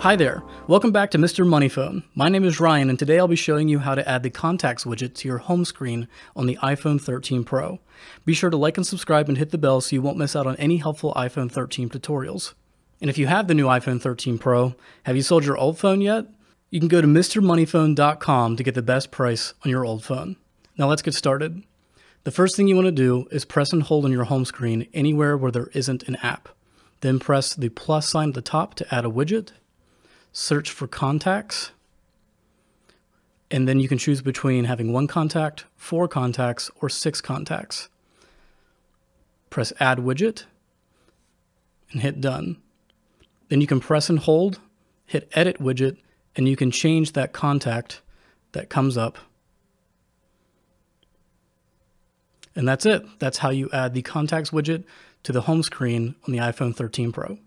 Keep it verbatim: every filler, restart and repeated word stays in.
Hi there, welcome back to Mister Money Phone. My name is Ryan and today I'll be showing you how to add the contacts widget to your home screen on the iPhone thirteen Pro. Be sure to like and subscribe and hit the bell so you won't miss out on any helpful iPhone thirteen tutorials. And if you have the new iPhone thirteen Pro, have you sold your old phone yet? You can go to Mr Money Phone dot com to get the best price on your old phone. Now let's get started. The first thing you want to do is press and hold on your home screen anywhere where there isn't an app. Then press the plus sign at the top to add a widget. Search for contacts, and then you can choose between having one contact, four contacts, or six contacts. Press add widget and hit done. Then you can press and hold, hit edit widget, and you can change that contact that comes up. And that's it. That's how you add the contacts widget to the home screen on the iPhone thirteen Pro.